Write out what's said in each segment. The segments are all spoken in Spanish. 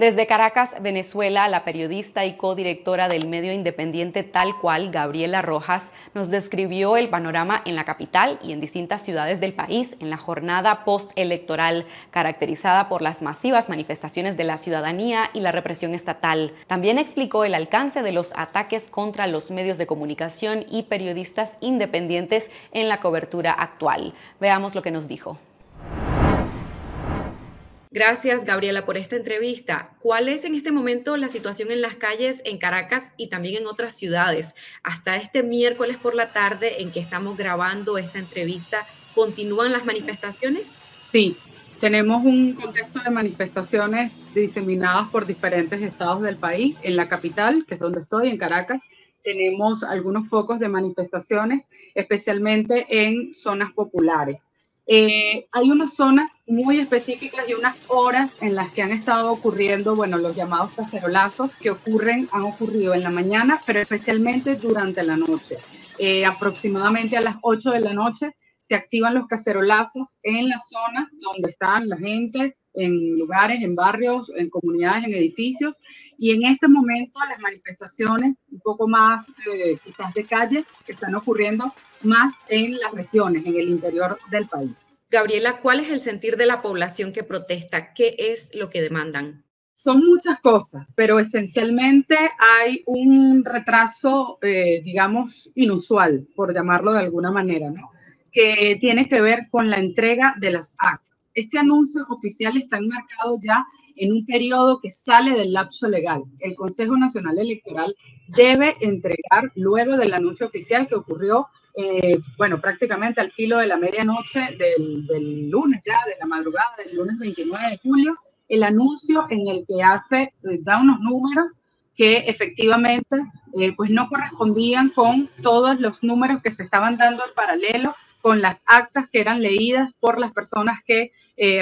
Desde Caracas, Venezuela, la periodista y codirectora del medio independiente Tal Cual, Gabriela Rojas, nos describió el panorama en la capital y en distintas ciudades del país en la jornada postelectoral, caracterizada por las masivas manifestaciones de la ciudadanía y la represión estatal. También explicó el alcance de los ataques contra los medios de comunicación y periodistas independientes en la cobertura actual. Veamos lo que nos dijo. Gracias, Gabriela, por esta entrevista. ¿Cuál es en este momento la situación en las calles en Caracas y también en otras ciudades? Hasta este miércoles por la tarde en que estamos grabando esta entrevista, ¿continúan las manifestaciones? Sí, tenemos un contexto de manifestaciones diseminadas por diferentes estados del país. En la capital, que es donde estoy, en Caracas, tenemos algunos focos de manifestaciones, especialmente en zonas populares. Hay unas zonas muy específicas y unas horas en las que han estado ocurriendo, bueno, los llamados cacerolazos que han ocurrido en la mañana, pero especialmente durante la noche. Aproximadamente a las 8 de la noche se activan los cacerolazos en las zonas donde están la gente, en lugares, en barrios, en comunidades, en edificios. Y en este momento las manifestaciones un poco más quizás de calle que están ocurriendo más en las regiones, en el interior del país. Gabriela, ¿cuál es el sentir de la población que protesta? ¿Qué es lo que demandan? Son muchas cosas, pero esencialmente hay un retraso, digamos, inusual, por llamarlo de alguna manera, ¿no? Que tiene que ver con la entrega de las actas. Este anuncio oficial está enmarcado ya en un periodo que sale del lapso legal. El Consejo Nacional Electoral debe entregar, luego del anuncio oficial que ocurrió, bueno, prácticamente al filo de la medianoche del lunes, ya de la madrugada del lunes 29 de julio, el anuncio en el que da unos números que efectivamente pues no correspondían con todos los números que se estaban dando en paralelo con las actas que eran leídas por las personas que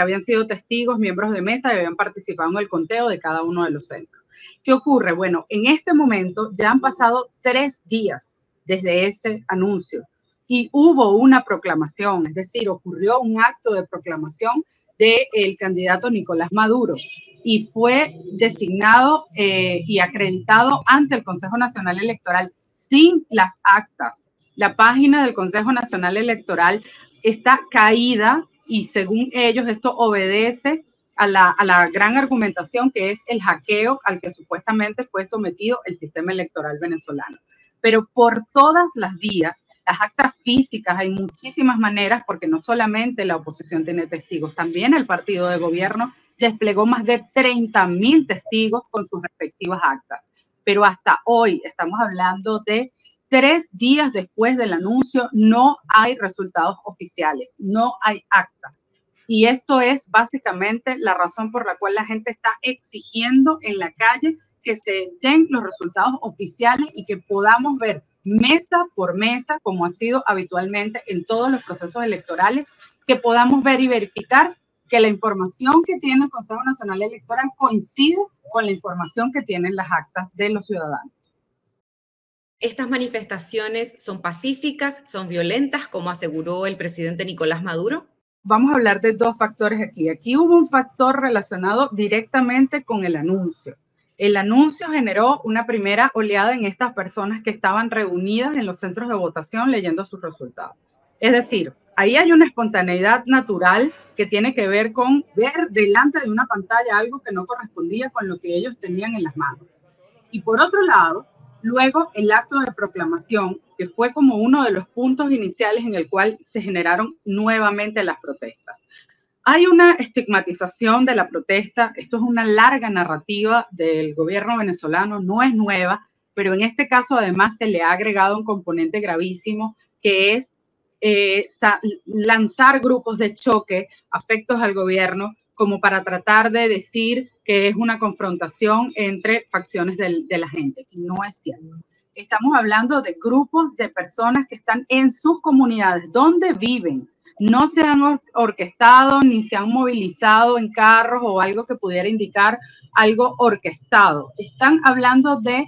habían sido testigos, miembros de mesa y habían participado en el conteo de cada uno de los centros. ¿Qué ocurre? Bueno, en este momento ya han pasado 3 días desde ese anuncio y hubo una proclamación, es decir, ocurrió un acto de proclamación del candidato Nicolás Maduro y fue designado y acreditado ante el Consejo Nacional Electoral sin las actas. La página del Consejo Nacional Electoral está caída y según ellos esto obedece a la gran argumentación que es el hackeo al que supuestamente fue sometido el sistema electoral venezolano. Pero por todas las vías, las actas físicas, hay muchísimas maneras, porque no solamente la oposición tiene testigos, también el partido de gobierno desplegó más de 30.000 testigos con sus respectivas actas. Pero hasta hoy estamos hablando de 3 días después del anuncio, no hay resultados oficiales, no hay actas. Y esto es básicamente la razón por la cual la gente está exigiendo en la calle que se den los resultados oficiales y que podamos ver mesa por mesa, como ha sido habitualmente en todos los procesos electorales, que podamos ver y verificar que la información que tiene el Consejo Nacional Electoral coincide con la información que tienen las actas de los ciudadanos. Estas manifestaciones son pacíficas, son violentas, como aseguró el presidente Nicolás Maduro. Vamos a hablar de dos factores aquí. Aquí hubo un factor relacionado directamente con el anuncio. El anuncio generó una primera oleada en estas personas que estaban reunidas en los centros de votación leyendo sus resultados. Es decir, ahí hay una espontaneidad natural que tiene que ver con ver delante de una pantalla algo que no correspondía con lo que ellos tenían en las manos. Y por otro lado, luego el acto de proclamación, que fue como uno de los puntos iniciales en el cual se generaron nuevamente las protestas. Hay una estigmatización de la protesta, esto es una larga narrativa del gobierno venezolano, no es nueva, pero en este caso además se le ha agregado un componente gravísimo que es lanzar grupos de choque afectos al gobierno como para tratar de decir que es una confrontación entre facciones de la gente, y no es cierto. Estamos hablando de grupos de personas que están en sus comunidades, donde viven. No se han orquestado ni se han movilizado en carros o algo que pudiera indicar algo orquestado. Estamos hablando de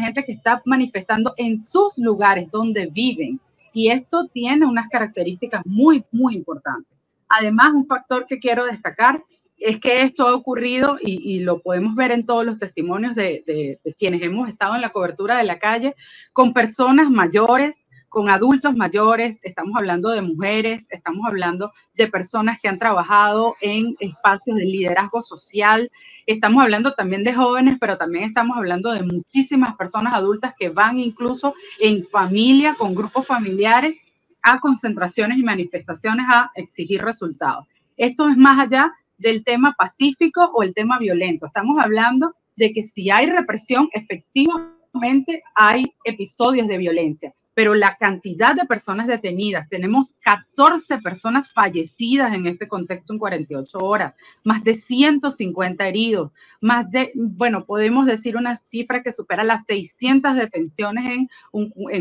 gente que está manifestando en sus lugares donde viven. Y esto tiene unas características muy, muy importantes. Además, un factor que quiero destacar es que esto ha ocurrido y lo podemos ver en todos los testimonios de quienes hemos estado en la cobertura de la calle, con personas mayores, con adultos mayores, estamos hablando de mujeres, estamos hablando de personas que han trabajado en espacios de liderazgo social, estamos hablando también de jóvenes, pero también estamos hablando de muchísimas personas adultas que van incluso en familia, con grupos familiares, a concentraciones y manifestaciones a exigir resultados. Esto es más allá del tema pacífico o el tema violento. Estamos hablando de que si hay represión, efectivamente hay episodios de violencia. Pero la cantidad de personas detenidas, tenemos 14 personas fallecidas en este contexto en 48 horas, más de 150 heridos, más de, bueno, podemos decir una cifra que supera las 600 detenciones en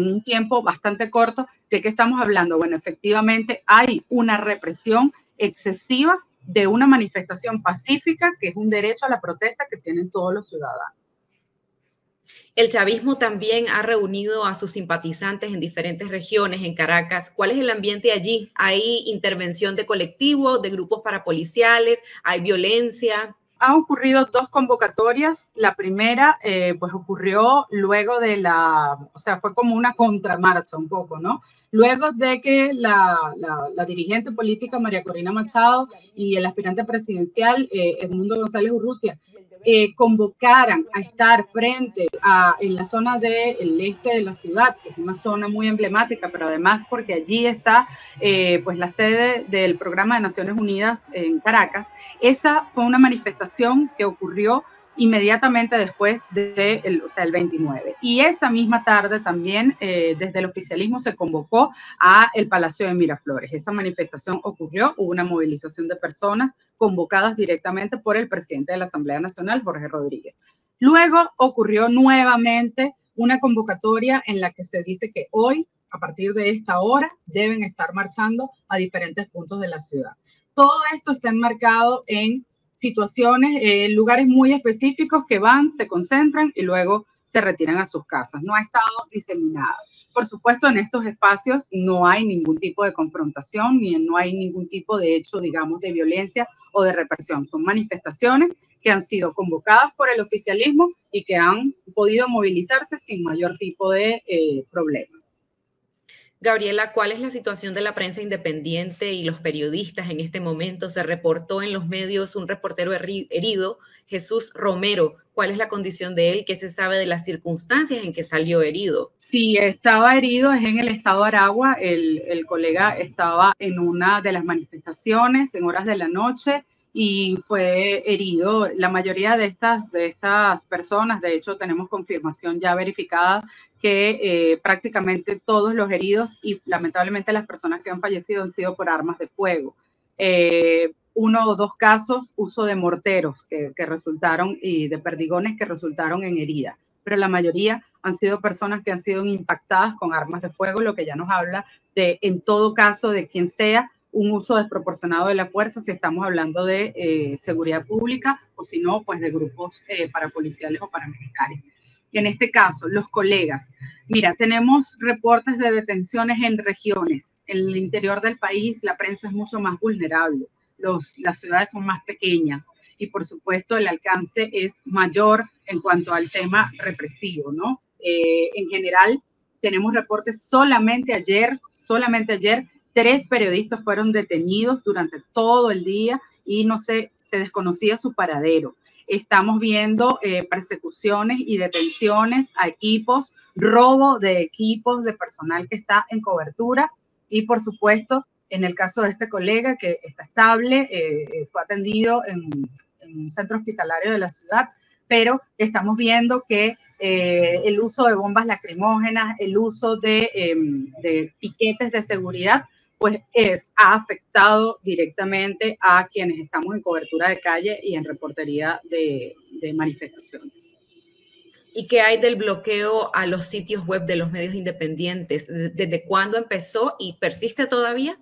un tiempo bastante corto. ¿De qué estamos hablando? Bueno, efectivamente hay una represión excesiva de una manifestación pacífica, que es un derecho a la protesta que tienen todos los ciudadanos. El chavismo también ha reunido a sus simpatizantes en diferentes regiones, en Caracas. ¿Cuál es el ambiente allí? ¿Hay intervención de colectivos, de grupos parapoliciales? ¿Hay violencia? Han ocurrido dos convocatorias. La primera, pues ocurrió luego de la, o sea, fue como una contramarcha un poco, ¿no? Luego de que la dirigente política María Corina Machado y el aspirante presidencial Edmundo González Urrutia convocaran a estar frente a, en la zona del este de la ciudad, que es una zona muy emblemática, pero además porque allí está pues la sede del programa de Naciones Unidas en Caracas. Esa fue una manifestación que ocurrió inmediatamente después del 29. Y esa misma tarde también desde el oficialismo se convocó al Palacio de Miraflores. Esa manifestación ocurrió, hubo una movilización de personas convocadas directamente por el presidente de la Asamblea Nacional, Jorge Rodríguez. Luego ocurrió nuevamente una convocatoria en la que se dice que hoy, a partir de esta hora, deben estar marchando a diferentes puntos de la ciudad. Todo esto está enmarcado en situaciones, lugares muy específicos que van, se concentran y luego se retiran a sus casas. No ha estado diseminado. Por supuesto, en estos espacios no hay ningún tipo de confrontación, ni no hay ningún tipo de hecho, digamos, de violencia o de represión. Son manifestaciones que han sido convocadas por el oficialismo y que han podido movilizarse sin mayor tipo de problema. Gabriela, ¿cuál es la situación de la prensa independiente y los periodistas en este momento? Se reportó en los medios un reportero herido, Jesús Romero. ¿Cuál es la condición de él? ¿Qué se sabe de las circunstancias en que salió herido? Sí, estaba herido, es en el estado de Aragua. El colega estaba en una de las manifestaciones en horas de la noche y fue herido. La mayoría de estas personas, de hecho, tenemos confirmación ya verificada que prácticamente todos los heridos y lamentablemente las personas que han fallecido han sido por armas de fuego. Uno o dos casos, uso de morteros que resultaron y de perdigones que resultaron en heridas. Pero la mayoría han sido personas que han sido impactadas con armas de fuego, lo que ya nos habla de, en todo caso, de quien sea, un uso desproporcionado de la fuerza, si estamos hablando de seguridad pública o si no, pues de grupos parapoliciales o paramilitares. Y en este caso, los colegas. Mira, tenemos reportes de detenciones en regiones. En el interior del país la prensa es mucho más vulnerable. Las ciudades son más pequeñas y, por supuesto, el alcance es mayor en cuanto al tema represivo, ¿no? En general, tenemos reportes solamente ayer, 3 periodistas fueron detenidos durante todo el día y se desconocía su paradero. Estamos viendo persecuciones y detenciones a equipos, robo de equipos de personal que está en cobertura y, por supuesto, en el caso de este colega que está estable, fue atendido en un centro hospitalario de la ciudad, pero estamos viendo que el uso de bombas lacrimógenas, el uso de piquetes de seguridad, pues ha afectado directamente a quienes estamos en cobertura de calle y en reportería de manifestaciones. ¿Y qué hay del bloqueo a los sitios web de los medios independientes? ¿Desde cuándo empezó y persiste todavía?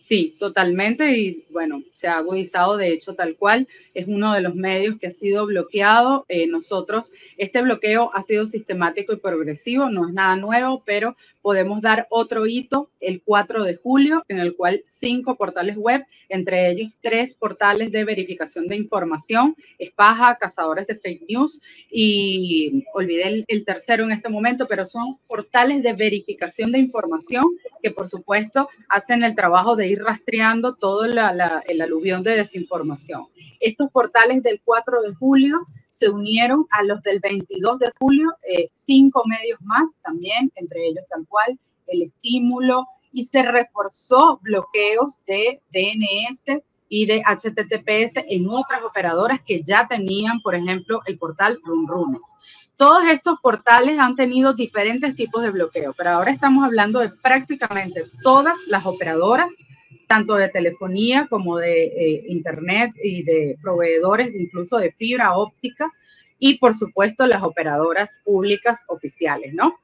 Sí, totalmente. Y bueno, se ha agudizado, de hecho, Tal Cual es uno de los medios que ha sido bloqueado. Este bloqueo ha sido sistemático y progresivo, no es nada nuevo, pero podemos dar otro hito el 4 de julio, en el cual 5 portales web, entre ellos 3 portales de verificación de información, Espaja, Cazadores de Fake News, y olvidé el tercero en este momento, pero son portales de verificación de información que, por supuesto, hacen el trabajo de ir rastreando todo el aluvión de desinformación. Estos portales del 4 de julio se unieron a los del 22 de julio, 5 medios más también, entre ellos Tal Cual, El Estímulo, y se reforzó bloqueos de DNS y de HTTPS en otras operadoras que ya tenían, por ejemplo, el portal RunRunes. Todos estos portales han tenido diferentes tipos de bloqueo, pero ahora estamos hablando de prácticamente todas las operadoras, tanto de telefonía como de internet y de proveedores, incluso de fibra óptica, y por supuesto las operadoras públicas oficiales, ¿no?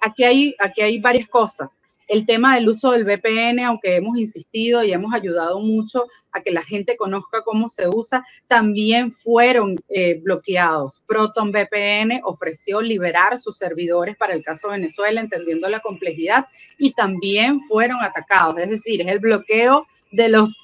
Aquí hay varias cosas. El tema del uso del VPN, aunque hemos insistido y hemos ayudado mucho a que la gente conozca cómo se usa, también fueron bloqueados. Proton VPN ofreció liberar sus servidores para el caso Venezuela, entendiendo la complejidad, y también fueron atacados. Es decir, es el bloqueo de los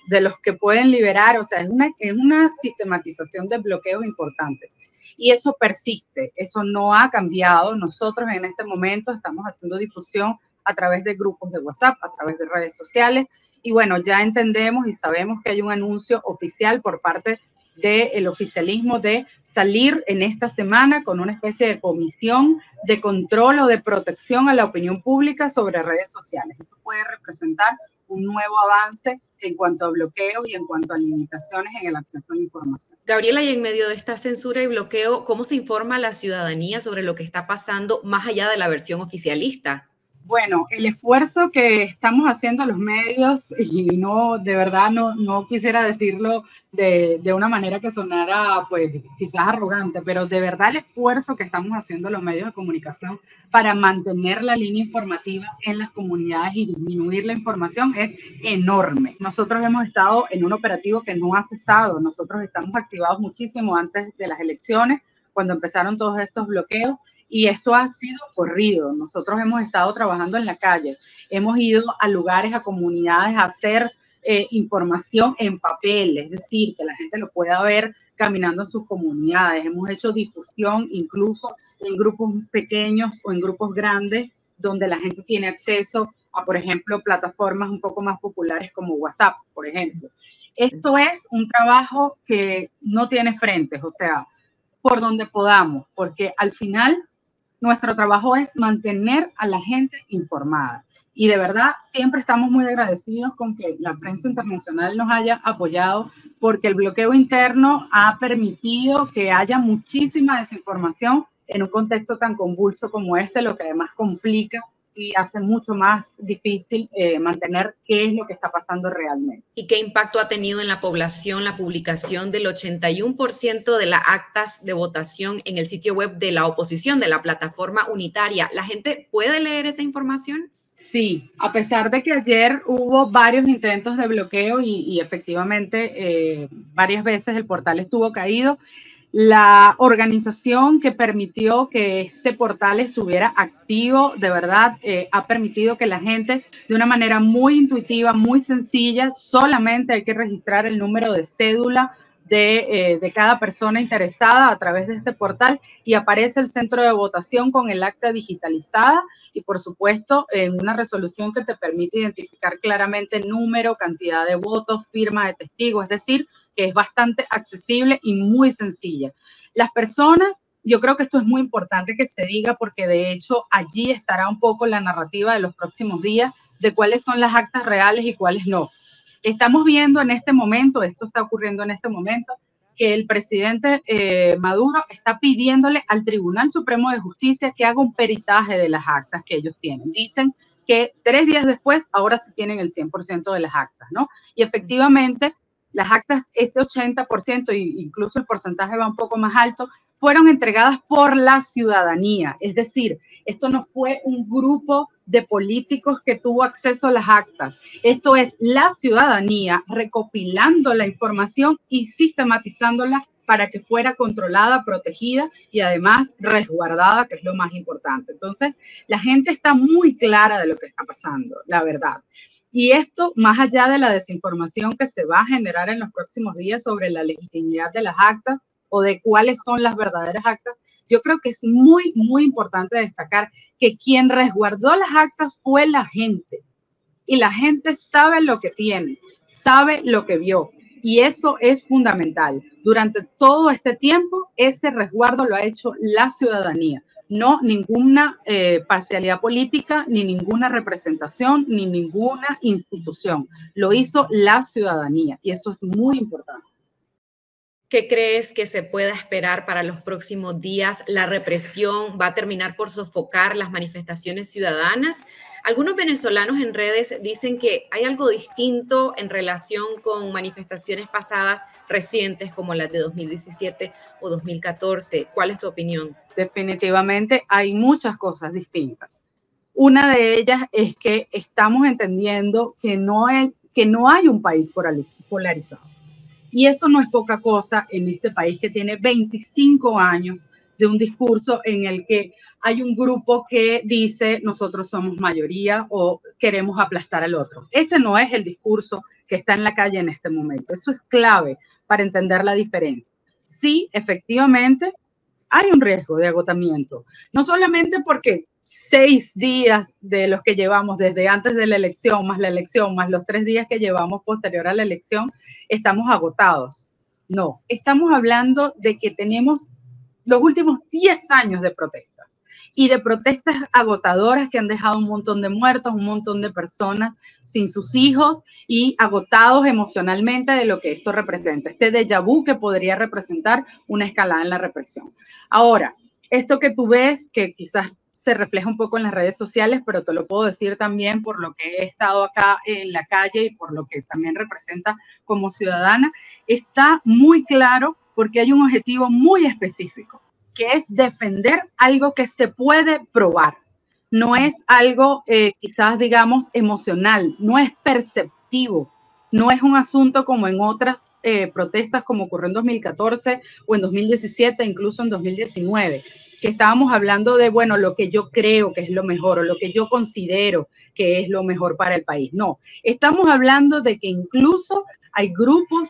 que pueden liberar, o sea, es una sistematización de bloqueos importante. Y eso persiste, eso no ha cambiado. Nosotros en este momento estamos haciendo difusión a través de grupos de WhatsApp, a través de redes sociales. Y bueno, ya entendemos y sabemos que hay un anuncio oficial por parte del oficialismo de salir en esta semana con una especie de comisión de control o de protección a la opinión pública sobre redes sociales. Esto puede representar un nuevo avance en cuanto a bloqueos y en cuanto a limitaciones en el acceso a la información. Gabriela, y en medio de esta censura y bloqueo, ¿cómo se informa a la ciudadanía sobre lo que está pasando más allá de la versión oficialista? Bueno, el esfuerzo que estamos haciendo los medios, y no, de verdad, no quisiera decirlo de una manera que sonara, pues, quizás arrogante, pero de verdad el esfuerzo que estamos haciendo los medios de comunicación para mantener la línea informativa en las comunidades y disminuir la información es enorme. Nosotros hemos estado en un operativo que no ha cesado. Nosotros estamos activados muchísimo antes de las elecciones, cuando empezaron todos estos bloqueos. Y esto ha sido corrido. Nosotros hemos estado trabajando en la calle. Hemos ido a lugares, a comunidades, a hacer información en papel, es decir, que la gente lo pueda ver caminando en sus comunidades. Hemos hecho difusión incluso en grupos pequeños o en grupos grandes donde la gente tiene acceso a, por ejemplo, plataformas un poco más populares como WhatsApp, por ejemplo. Esto es un trabajo que no tiene frentes, o sea, por donde podamos, porque al final nuestro trabajo es mantener a la gente informada. Y de verdad, siempre estamos muy agradecidos con que la prensa internacional nos haya apoyado, porque el bloqueo interno ha permitido que haya muchísima desinformación en un contexto tan convulso como este, lo que además complica y hace mucho más difícil mantener qué es lo que está pasando realmente. ¿Y qué impacto ha tenido en la población la publicación del 81% de las actas de votación en el sitio web de la oposición, de la Plataforma Unitaria? ¿La gente puede leer esa información? Sí, a pesar de que ayer hubo varios intentos de bloqueo y efectivamente varias veces el portal estuvo caído, la organización que permitió que este portal estuviera activo, de verdad, ha permitido que la gente, de una manera muy intuitiva, muy sencilla, solamente hay que registrar el número de cédula de cada persona interesada a través de este portal y aparece el centro de votación con el acta digitalizada y, por supuesto, en una resolución que te permite identificar claramente número, cantidad de votos, firma de testigo, es decir, que es bastante accesible y muy sencilla. Las personas, yo creo que esto es muy importante que se diga porque de hecho allí estará un poco la narrativa de los próximos días de cuáles son las actas reales y cuáles no. Estamos viendo en este momento, esto está ocurriendo en este momento, que el presidente Maduro está pidiéndole al Tribunal Supremo de Justicia que haga un peritaje de las actas que ellos tienen. Dicen que 3 días después ahora sí tienen el 100% de las actas, ¿no? Y efectivamente las actas, este 80%, e incluso el porcentaje va un poco más alto, fueron entregadas por la ciudadanía. Es decir, esto no fue un grupo de políticos que tuvo acceso a las actas. Esto es la ciudadanía recopilando la información y sistematizándola para que fuera controlada, protegida y además resguardada, que es lo más importante. Entonces, la gente está muy clara de lo que está pasando, la verdad. Y esto, más allá de la desinformación que se va a generar en los próximos días sobre la legitimidad de las actas o de cuáles son las verdaderas actas, yo creo que es muy, muy importante destacar que quien resguardó las actas fue la gente. Y la gente sabe lo que tiene, sabe lo que vio. Y eso es fundamental. Durante todo este tiempo, ese resguardo lo ha hecho la ciudadanía. No ninguna parcialidad política, ni ninguna representación, ni ninguna institución. Lo hizo la ciudadanía y eso es muy importante. ¿Qué crees que se pueda esperar para los próximos días? ¿La represión va a terminar por sofocar las manifestaciones ciudadanas? Algunos venezolanos en redes dicen que hay algo distinto en relación con manifestaciones pasadas recientes como las de 2017 o 2014. ¿Cuál es tu opinión? Definitivamente hay muchas cosas distintas. Una de ellas es que estamos entendiendo que no hay un país polarizado. Y eso no es poca cosa en este país que tiene 25 años de un discurso en el que hay un grupo que dice nosotros somos mayoría o queremos aplastar al otro. Ese no es el discurso que está en la calle en este momento. Eso es clave para entender la diferencia. Sí, efectivamente, hay un riesgo de agotamiento. No solamente porque 6 días de los que llevamos desde antes de la elección, más los 3 días que llevamos posterior a la elección, estamos agotados. No, estamos hablando de que tenemos los últimos 10 años de protesta y de protestas agotadoras que han dejado un montón de muertos, un montón de personas sin sus hijos y agotados emocionalmente de lo que esto representa. Este déjà vu que podría representar una escalada en la represión. Ahora, esto que tú ves, que quizás se refleja un poco en las redes sociales, pero te lo puedo decir también por lo que he estado acá en la calle y por lo que también representa como ciudadana, está muy claro porque hay un objetivo muy específico, que es defender algo que se puede probar. No es algo quizás, digamos, emocional, no es perceptivo. No es un asunto como en otras protestas como ocurrió en 2014 o en 2017, incluso en 2019, que estábamos hablando de, bueno, lo que yo creo que es lo mejor o lo que yo considero que es lo mejor para el país. No, estamos hablando de que incluso hay grupos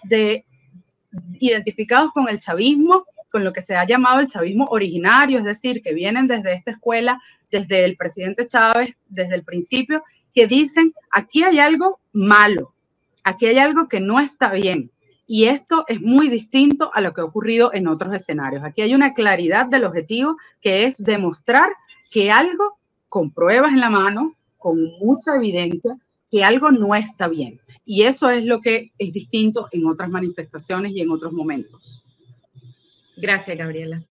identificados con el chavismo, con lo que se ha llamado el chavismo originario, es decir, que vienen desde esta escuela, desde el presidente Chávez, desde el principio, que dicen, aquí hay algo malo. Aquí hay algo que no está bien y esto es muy distinto a lo que ha ocurrido en otros escenarios. Aquí hay una claridad del objetivo que es demostrar que algo, con pruebas en la mano, con mucha evidencia, que algo no está bien. Y eso es lo que es distinto en otras manifestaciones y en otros momentos. Gracias, Gabriela.